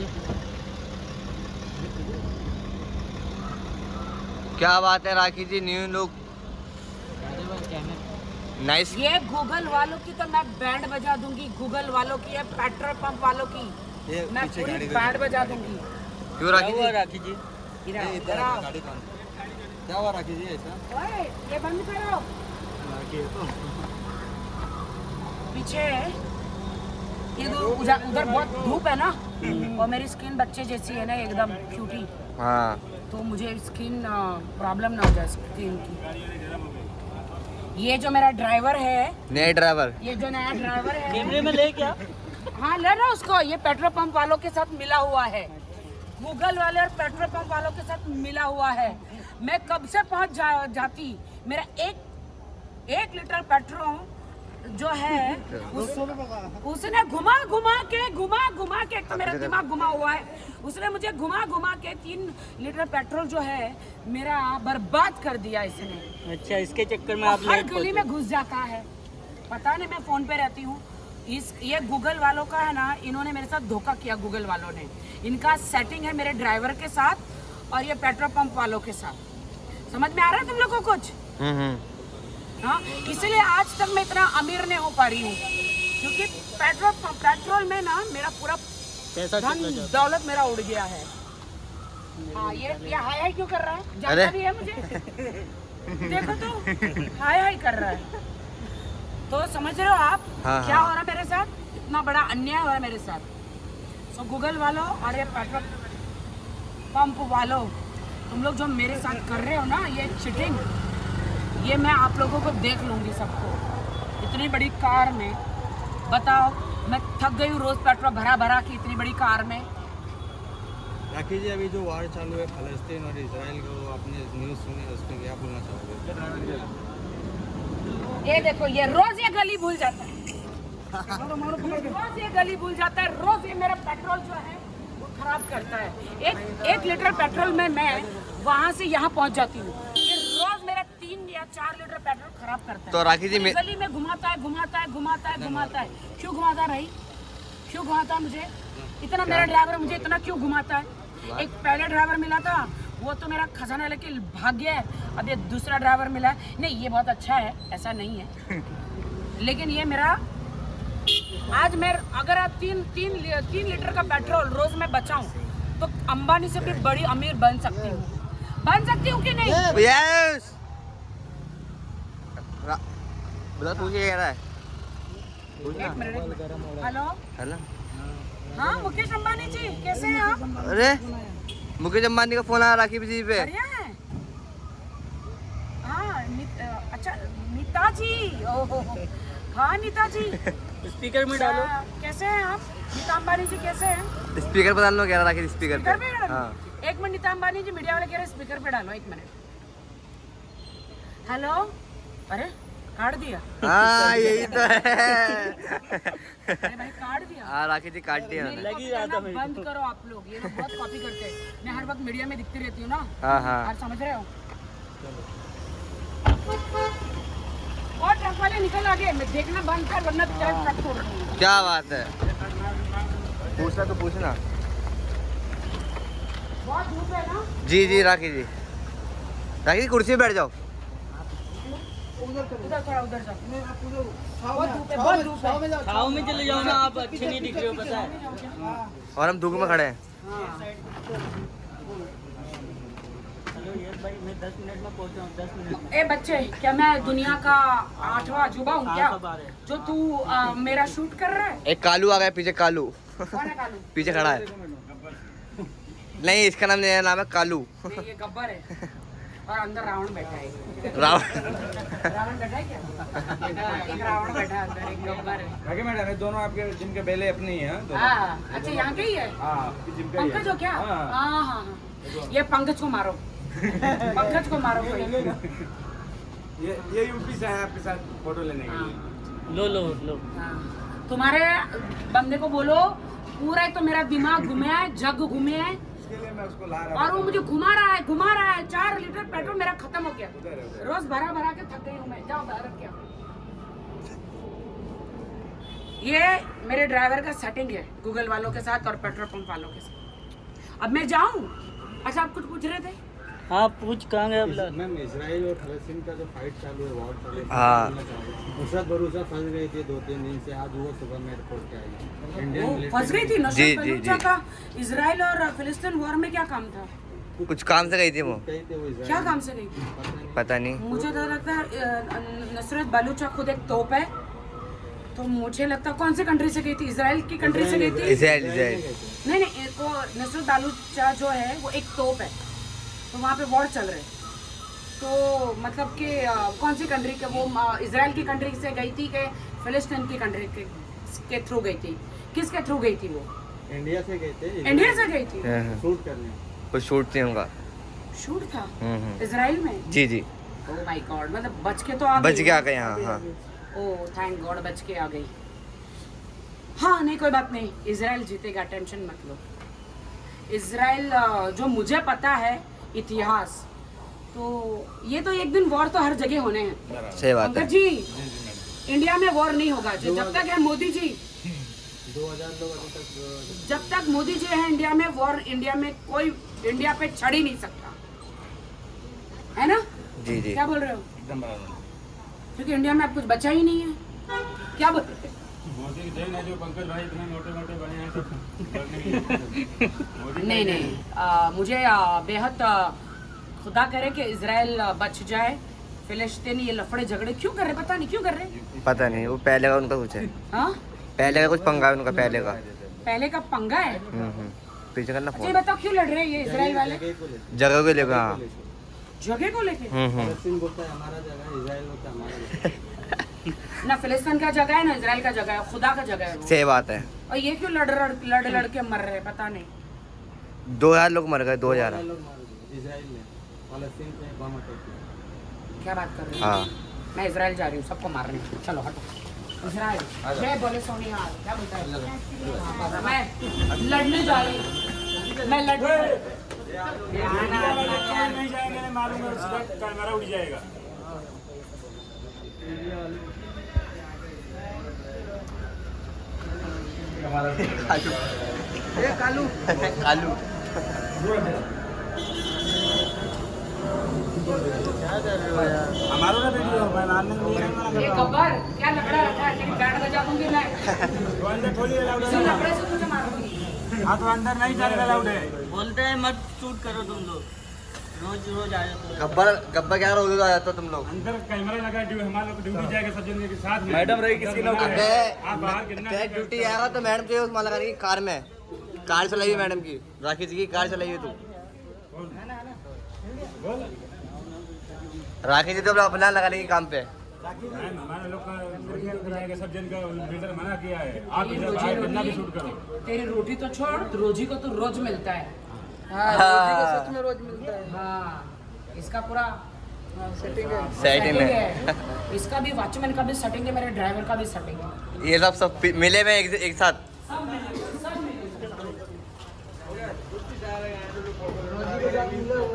क्या बात है Rakhi ji, new look. Nice. ये गूगल वालों की तो मैं बैंड बजा दूंगी, गूगल वालों की है, पेट्रोल पंप वालों की मैं पूरी बैंड बजा दूंगी। क्यों राखी जी? क्या हुआ राखी जी? ऐसा ओए ये बंद करो। पीछे ये उधर बहुत धूप है ना, और मेरी स्किन बच्चे जैसी है ना एकदम क्यूटी। हाँ, तो मुझे स्किन प्रॉब्लम ना हो जाए स्किन की। ये जो मेरा ड्राइवर है, नया ड्राइवर, ये जो नया ड्राइवर है कैमरे में ले क्या? हाँ ले ना उसको। ये पेट्रोल पंप वालों के साथ मिला हुआ है, गूगल वाले और पेट्रोल पंप वालों के साथ मिला हुआ है। मैं कब से पहुँच जाती। मेरा एक लीटर पेट्रोल जो है उसने घुमा घुमा के तो मेरा दिमाग घुमा हुआ है। उसने मुझे घुमा घुमा के 3 लीटर पेट्रोल जो है मेरा बर्बाद कर दिया इसने। अच्छा, इसके चक्कर में आप हर गली में घुस जाता है। पता नहीं, मैं फोन पे रहती हूँ। ये गूगल वालों का है ना, इन्होंने मेरे साथ धोखा किया। गूगल वालों ने, इनका सेटिंग है मेरे ड्राइवर के साथ और ये पेट्रोल पंप वालों के साथ। समझ में आ रहा है तुम लोगों को कुछ? हाँ, इसलिए आज तक मैं इतना अमीर नहीं हो पा रही हूँ, क्योंकि पेट्रोल में ना मेरा पूरा धन दौलत मेरा उड़ गया है। हाँ, ये हाय हाय क्यों कर रहा है? जानता भी है मुझे देखो तो हाय हाय कर रहा है। तो समझ रहे हो आप? हाँ, क्या हो रहा है मेरे साथ? इतना बड़ा अन्याय हो रहा है मेरे साथ। सो गूगल वालों और ये पेट्रोल पंप वालों, तुम लोग जो मेरे साथ कर रहे हो ना ये चीटिंग, ये मैं आप लोगों को देख लूँगी सबको। इतनी बड़ी कार में बताओ, मैं थक गई हूँ रोज पेट्रोल भरा कि इतनी बड़ी कार में। राखी जी, अभी जो वार चालू है फलस्तीन और इसराइल का, वो आपने न्यूज़ सुनी, उसमें क्या बोलना चाहोगे? ये देखो, ये रोज ये गली भूल जाता है रोज ये गली भूल जाता है। रोज ये मेरा पेट्रोल जो है वो खराब करता है। एक लीटर पेट्रोल में मैं वहाँ से यहाँ पहुँच जाती हूँ। ये रोज मेरा 3 या 4 लीटर पेट्रोल खराब करता है। तो राखी जी, मैं गली में घुमाता है। क्यों घुमाता रही? क्यों घुमाता मुझे इतना? मेरा ड्राइवर मुझे इतना क्यों घुमाता है? एक पहले ड्राइवर मिला था, वो तो मेरा खजाना लेके भाग गया है। अब ये दूसरा ड्राइवर मिला है। नहीं, ये बहुत अच्छा है, ऐसा नहीं है, लेकिन ये मेरा आज मैं अगर आप तीन लीटर का पेट्रोल रोज में बचाऊं तो अंबानी से भी बड़ी अमीर बन सकती हूँ कि नहीं? यस। बोला तू क्या कह रहा है? हेलो, हाँ मुकेश अंबानी जी, कैसे हैं आप? अरे, मुकेश अंबानी का फोन आया राखी जी पे। हाँ, अच्छा नीता जी। हाँ नीता जी, स्पीकर में डालो। कैसे हैं आप नीता अंबानी जी? कैसे हैं? स्पीकर पे डालो, कह रहा राखी, स्पीकर पे। हाँ, 1 मिनट नीता अंबानी जी, मीडिया वाले कह रहे स्पीकर पे डालो, 1 मिनट। हेलो, अरे काट दिया। हाँ यही तो है। अरे भाई काट दिया। हाँ राखी जी काट दिया। बंद करो आप लोग, ये लोग बहुत कॉपी करते हैं। मैं हर वक्त मीडिया में दिखती रहती हूँ ना। हाँ, समझ रहे हो? और ट्रक वाले निकल आ गए, मैं देखना बंद कर, वरना ट्रक छोड़ रही हूँ। क्या बात है, पूछना तो पूछना। बहुत धूप है ना। जी राखी जी कुर्सी बैठ जाओ। उधर जाओ, बहुत धूप है। छाव में चले जाओ ना, आप अच्छे नहीं दिख रहे हो, पता है, और हम धूप में खड़े हैं। हेलो यार भाई, मैं 10 मिनट में पहुंचा हूं। 10 मिनट। ए बच्चे, क्या मैं दुनिया का 8वां अजूबा हूं क्या, जो तू मेरा शूट कर रहा है? एक कालू आ गया पीछे। कालू कौन है? कालू पीछे खड़ा है। नहीं, इसका नाम है कालू, ये गब्बर है, और अंदर रावण बैठा है। रावण बैठा है क्या? एक रावण बैठा है अंदर, एक गब्बर है। ओके मैडम, ये दोनों आपके जिम के बेले अपने ही हैं दोनों। हां, अच्छा यहां के ही है। हां, जिम का ही है पंकज हो क्या? हां, ये पंकज को मारो, पंकज को मारो। ये यूपी से है, आपके साथ फोटो लेने के लिए। लो। हां, तुम्हारे बंदे को बोलो, पूरा तो मेरा दिमाग घुमाया है, जग घुमाया है, मैं उसको ला रहा हूं। और वो मुझे घुमा रहा है। 4 लीटर पेट्रोल मेरा खत्म हो गया। रोज भरा के थक गई हूं मैं। जाओ भारत क्या ये मेरे ड्राइवर का सेटिंग है गूगल वालों के साथ और पेट्रोल पंप वालों के साथ। अब मैं जाऊं? अच्छा आप कुछ पूछ रहे थे? आप पूछ कहाँ गए? मैम इजराइल और फलस्तीन का जो फाइट चालू है वॉर चालू है, नसरत बलोच फंस गई थी 2-3 दिन से, आज वो सुबह में रिपोर्ट के आई इंडियन फंस गई थी। नसरत बलोच का इजराइल और फलस्तीन वॉर में क्या काम था? कुछ काम से गई थी वो, क्या काम से गई थी पता नहीं। मुझे तो लगता है नसरत बलोच खुद एक तोप है, तो मुझे लगता कौन से कंट्री से गई थी? इजराइल की कंट्री से गई थी। नहीं नहीं, तो नसरत बलोच जो है वो एक तोप है, तो वहाँ पे वॉर चल रहे हैं, तो मतलब कि कौन सी कंट्री के वो इजराइल की कंट्री से गई थी कि फिलिस्तीन की कंट्री के थ्रू गई थी? किसके थ्रू गई थी वो? इंडिया से गई थी। इंडिया से गई थी शूट करने, कोई शूट नहीं होगा, शूट था इजराइल में। जी जी, ओह माय गॉड, मतलब बच के तो आ गई, बच के आ गए। हाँ, ओह थैंक गॉड बच के आ गई। हाँ नहीं कोई बात नहीं, इजराइल जीतेगा, टेंशन मत लो। इजराइल जो मुझे पता है इतिहास, तो ये तो एक दिन वॉर तो हर जगह होने हैं। सही बात है जी, इंडिया में वॉर नहीं होगा जब तक है मोदी जी, 2000 लोग अभी तक, जब तक मोदी जी है इंडिया में वॉर, इंडिया में कोई इंडिया पे छड़ ही नहीं सकता, है ना? जी जी, क्या बोल रहे हो? एकदम बराबर, क्योंकि इंडिया में अब कुछ बचा ही नहीं है। क्या बोल रहे हो? मोदी देन है जो पंकज भाई इतने मोटे-मोटे बने हैं, तो नहीं नहीं, मुझे बेहद खुदा करे कि इजराइल बच जाए। फिलिस्तीनी ये लफड़े झगड़े क्यों कर रहे, पता नहीं क्यों कर रहे, पता नहीं, वो पहले का उनका कुछ है। हाँ पहले का कुछ पंगा है उनका, पहले का पंगा है। पीछे करना, ये बताओ क्यों लड़ रहे हैं ये इजराइल वाले? जगह को लेकर। हाँ जगह को लेके, फिलिस्तीन बोलता है हमारा जगह है, इजराइल बोलता है हमारा जगह ना फिलिस्तीन का जगह है ना इजराइल का जगह है, खुदा का जगह है वो। सही बात है। और ये क्यों लड़ के मर रहे हैं पता नहीं? 2000 लोग मर गए, 2000 इजराइल में, फिलिस्तीन पे बम अटैक किया। क्या बात कर रहे हो? हां मैं इजराइल जा रही हूं सबको मारने, चलो हटो इजराइल। जय बोले सोनिया, क्या बोलता है? मैं लड़ने जा रही हूं, मैं लड़ने नहीं जाएंगे, मारूंगा उसका कैमरा उड़ जाएगा। कालू कालू हमारा गब्बर क्या लकड़ा रखा है, बैठ बजा दूंगी मैं, लकड़े से मुझे मारूंगी। हाँ तो अंदर नहीं जाने अलाउड है, बोलते हैं मत शूट करो तुम लोग, रोज आ जाते हो गब्बर गब्बर क्या रोज आ जाता तुम लोग। अंदर कैमरा लगा, हमारे लोग ड्यूटी जाएगा सब जन के साथ, मैडम रही किसी लोग आप बाहर कितना ड्यूटी आएगा तो मैडम के उसमें लगा रही कार में, कार चलाई मैडम की, राखी जी की कार चलाई तू, राखी जी तो अपना लगा लेगी काम पे। हमारे लोग का सब जन का लीडर मना किया है, आप कितना भी शूट करो, तेरी रोटी तो छोड़, रोजी को तो रोज मिलता है। हाँ रोजी को सच में रोज मिलता है। हाँ इसका पूरा सेटिंग है, इसका भी वॉचमैन का भी सेटिंग है, मेरे ड्राइवर का भी सेटिंग है, ये सब मिले हुए एक साथ।